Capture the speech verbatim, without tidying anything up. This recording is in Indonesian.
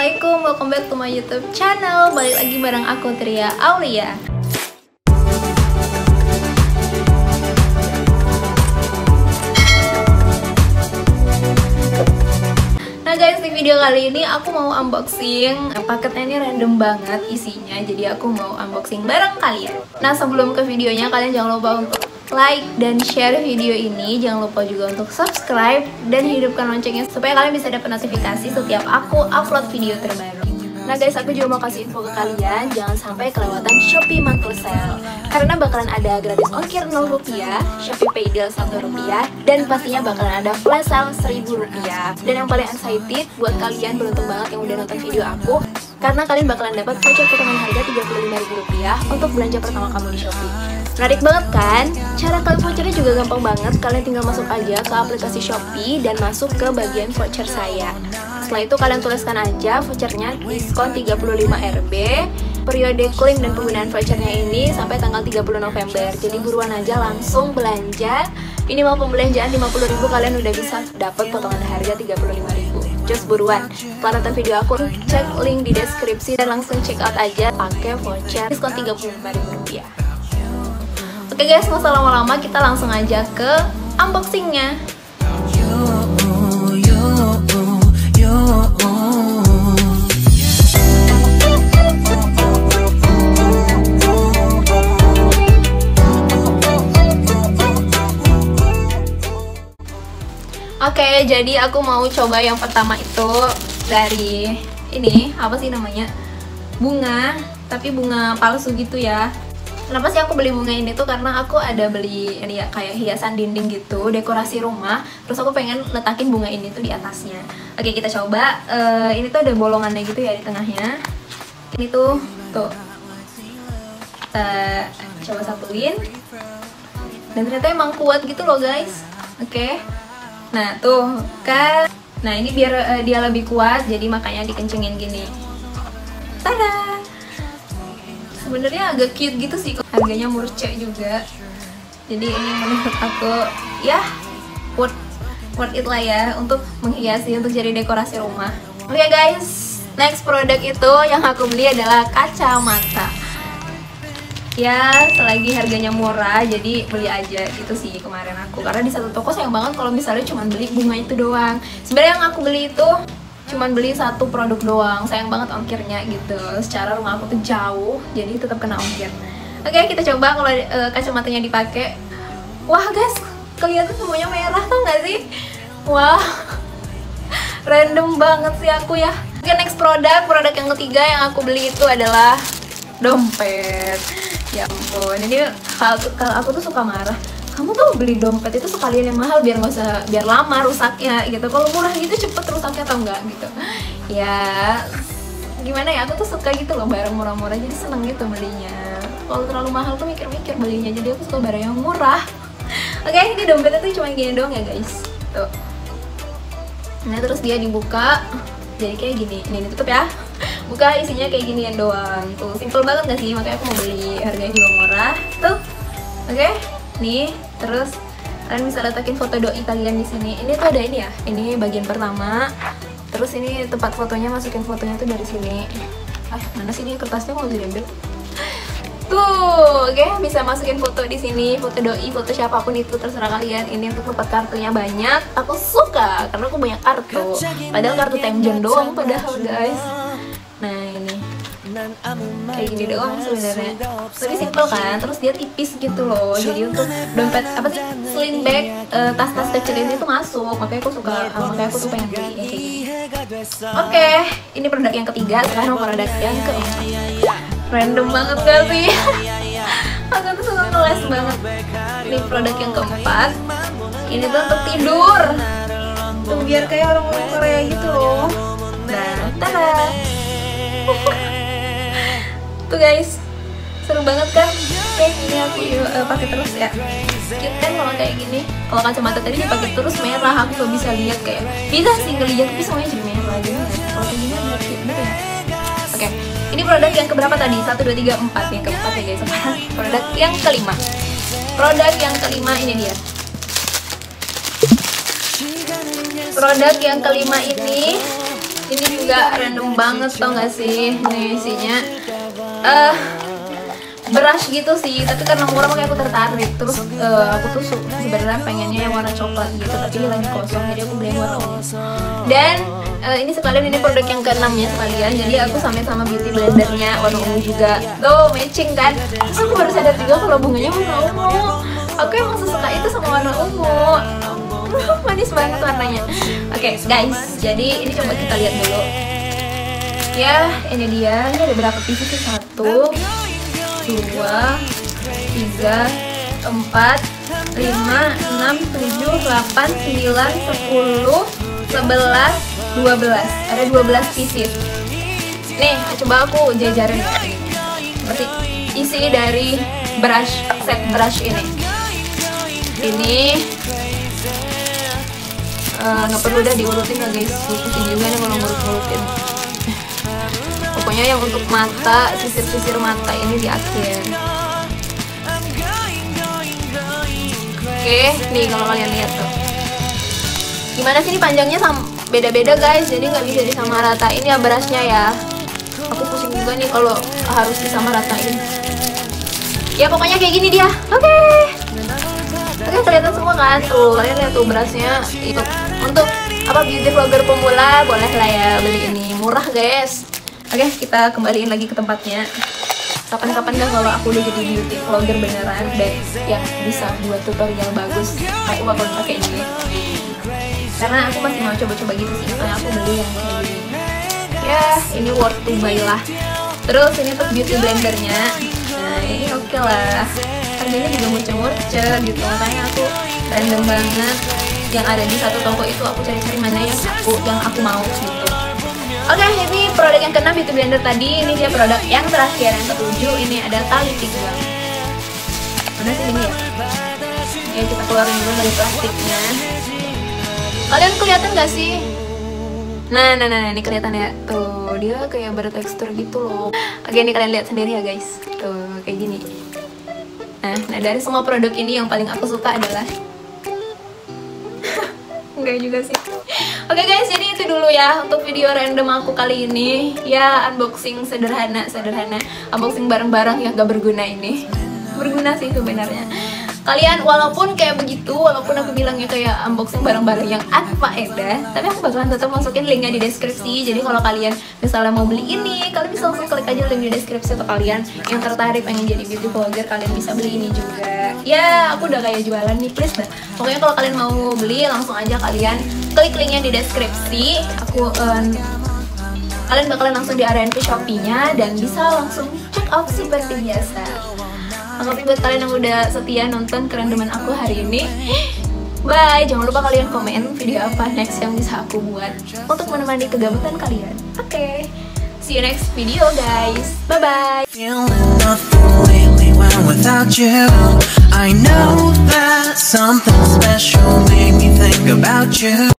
Assalamualaikum, welcome back to my YouTube channel. Balik lagi bareng aku, Tria Aulia. Nah guys, di video kali ini aku mau unboxing. Paketnya ini random banget isinya, jadi aku mau unboxing bareng kalian. Nah sebelum ke videonya, kalian jangan lupa untuk like dan share video ini. Jangan lupa juga untuk subscribe dan hidupkan loncengnya supaya kalian bisa dapat notifikasi setiap aku upload video terbaru. Nah guys, aku juga mau kasih info ke kalian, jangan sampai kelewatan Shopee Mantul Sale, karena bakalan ada gratis ongkir nol rupiah, Shopee Pay Deal satu rupiah, dan pastinya bakalan ada flash sale seribu rupiah. Dan yang paling excited buat kalian, beruntung banget yang udah nonton video aku, karena kalian bakalan dapat voucher potongan harga tiga puluh lima ribu rupiah untuk belanja pertama kamu di Shopee. Menarik banget kan? Cara kalian vouchernya juga gampang banget. Kalian tinggal masuk aja ke aplikasi Shopee dan masuk ke bagian voucher saya. Setelah itu kalian tuliskan aja vouchernya diskon tiga puluh lima ribu rupiah. Periode klaim dan penggunaan vouchernya ini sampai tanggal tiga puluh November. Jadi buruan aja langsung belanja. Minimal pembelanjaan lima puluh ribu rupiah kalian udah bisa dapat potongan harga tiga puluh lima ribu rupiah. Just buruan. Setelah nonton video aku, cek link di deskripsi dan langsung check out aja pakai voucher diskon tiga puluh lima ribu rupiah. Oke guys, nggak usah lama-lama, kita langsung aja ke unboxingnya. Oke, jadi aku mau coba yang pertama itu dari ini, apa sih namanya? Bunga, tapi bunga palsu gitu ya. Kenapa sih aku beli bunga ini tuh? Karena aku ada beli ini ya, kayak hiasan dinding gitu, dekorasi rumah. Terus aku pengen letakin bunga ini tuh di atasnya. Oke, kita coba. Uh, ini tuh ada bolongannya gitu ya di tengahnya. Ini tuh, tuh. Kita coba satuin. Dan ternyata emang kuat gitu loh guys. Oke. Nah tuh kan. Nah ini biar uh, dia lebih kuat, jadi makanya dikencengin gini. Tada! Sebenarnya agak cute gitu sih, harganya murce juga. Jadi ini menurut aku ya worth worth it lah ya, untuk menghiasi, untuk jadi dekorasi rumah. Oke okay guys, next produk itu yang aku beli adalah kacamata. Ya selagi harganya murah, jadi beli aja gitu sih kemarin aku. Karena di satu toko sayang banget kalau misalnya cuma beli bunga itu doang. Sebenarnya yang aku beli itu cuman beli satu produk doang, sayang banget ongkirnya gitu. Secara rumah aku tuh jauh, jadi tetap kena ongkir. Oke, okay, kita coba kalau uh, kacamatanya dipakai. Wah guys, kelihatan semuanya merah, tau gak sih? Wah, random banget sih aku ya. Oke, okay, next produk, produk yang ketiga yang aku beli itu adalah dompet. Ya ampun, ini kalau aku tuh suka marah, kamu tuh beli dompet itu sekalian yang mahal biar nggak usah, biar lama rusaknya gitu. Kalau murah gitu cepet rusaknya atau enggak gitu ya. Gimana ya, aku tuh suka gitu loh barang murah-murah, jadi seneng gitu belinya. Kalau terlalu mahal tuh mikir-mikir belinya, jadi aku suka barang yang murah. Oke okay, ini dompetnya tuh cuma gini doang ya guys, tuh. Nah terus dia dibuka jadi kayak gini, ini ditutup ya, buka isinya kayak gini ya doang tuh. Simple banget gak sih, makanya aku mau beli, harganya juga murah tuh. Oke okay, nih. Terus kalian bisa letakin foto doi kalian di sini. Ini tuh ada ini ya. Ini bagian pertama. Terus ini tempat fotonya, masukin fotonya tuh dari sini. Ah, mana sih ini kertasnya, mau diambil? Tuh, oke, okay. Bisa masukin foto di sini, foto doi, foto siapapun itu terserah kalian. Ini untuk tempat kartunya banyak. Aku suka karena aku banyak kartu. Padahal kartu time jam doang padahal, guys. Nah, ini kayak gini doang sebenarnya, tapi simple kan. Terus dia tipis gitu loh, jadi untuk dompet apa sih, sling bag, uh, tas-tas kecil ini tuh masuk. Makanya aku suka, uh, makanya aku tuh pengen beli kayak gini. Oke okay, ini produk yang ketiga. Sekarang produk yang keempat, random banget gak sih? Aku tuh suka ngeles banget. Ini produk yang keempat, ini tuh untuk tidur tuh, biar kayak orang-orang Korea gitu loh. Nah tada. Tuh guys, seru banget kan? Oke, ini aku uh, pakai terus ya. Cute kan kalau kayak gini? Kalau kacamata tadi dipakai terus merah, aku tuh bisa lihat kayak bisa sih ngelihat, tapi semuanya jadi merah aja. Kalau kayak gini lebih cute gitu ya. Oke, ini produk yang keberapa tadi? Satu, dua, tiga, empat. Yang keempat ya guys. Produk yang kelima. Produk yang kelima ini dia. Produk yang kelima ini, ini juga juga random banget tau gak sih. Nih isinya uh, beras gitu sih, tapi karena murah makanya aku tertarik. Terus uh, aku tuh sebenarnya pengennya yang warna coklat gitu, tapi lagi kosong jadi aku beli warna ungu. Dan uh, ini sekalian ini produk yang keenam ya sekalian. Jadi aku samain sama beauty blendernya warna ungu juga. Tuh matching kan. Terus aku baru sadar juga kalau bunganya warna ungu. Aku emang sesuka itu sama warna ungu. Manis banget warnanya. Oke guys, jadi ini coba kita lihat dulu. Ya ini dia. Ini ada berapa pieces sih? Satu, dua, tiga, empat, lima, enam, tujuh, delapan, sembilan, sepuluh, sebelas, dua belas. Ada dua belas pieces. Nih, coba aku jajarin seperti isi dari brush set brush ini. Ini uh, nggak perlu udah diurutin ya guys. Pusing juga nih kalau ngurut-ngurutin. Pokoknya yang untuk mata, sisir-sisir mata ini di akhir. Oke, nih kalau kalian lihat tuh gimana sih ini panjangnya beda-beda guys, jadi nggak bisa disamaratain ya berasnya ya. Aku pusing juga nih kalau harus disamaratain. Ya pokoknya kayak gini dia. Oke okay. Oke okay, kelihatan semua kan tuh, kalian lihat tuh berasnya. Itu untuk apa beauty vlogger pemula boleh lah ya beli ini, murah guys. Oke, okay, kita kembaliin lagi ke tempatnya. Kapan-kapan dah kalau aku udah jadi beauty vlogger beneran dan yang bisa buat tutorial bagus, aku bakal pakai ini. Karena aku masih mau coba-coba gitu sih, karena aku beli yang kayak gini. Ya, ini worth to buy lah. Terus ini tuh beauty blendernya. Nah, ini oke okay lah. Harganya juga murce-murce gitu, makanya aku random banget. Yang ada di satu toko itu aku cari-cari mana yang aku yang aku mau gitu. Oke, okay, ini produk yang keenam itu blender tadi. Ini dia produk yang terakhir, yang ketujuh. Ini ada tali pinggang. Mana sih ini ya? Ya, kita keluarin dulu dari plastiknya. Kalian kelihatan gak sih? Nah, nah, nah, ini kelihatan ya. Tuh, dia kayak bertekstur gitu loh. Oke, ini kalian lihat sendiri ya guys. Tuh, kayak gini. Nah, nah dari semua produk ini yang paling aku suka adalah enggak juga sih. Oke okay guys, jadi itu dulu ya untuk video random aku kali ini. Ya, unboxing sederhana-sederhana. Unboxing barang-barang yang gak berguna ini. Berguna sih sebenarnya. Kalian walaupun kayak begitu, walaupun aku bilangnya kayak unboxing barang-barang yang anfaedah, tapi aku bakalan tetap masukin linknya di deskripsi. Jadi kalau kalian misalnya mau beli ini, kalian bisa langsung klik aja link di deskripsi. Atau kalian yang tertarik pengen jadi beauty vlogger, kalian bisa beli ini juga. Ya, aku udah kayak jualan nih, please lah. Pokoknya kalau kalian mau beli, langsung aja kalian klik linknya di deskripsi. Aku uh, kalian bakalan langsung di area Shopee-nya dan bisa langsung check out seperti biasa. Makasih buat kalian yang udah setia nonton kerandoman aku hari ini. Bye, jangan lupa kalian komen video apa next yang bisa aku buat untuk menemani kegabutan kalian. Oke, okay. See you next video guys. Bye bye.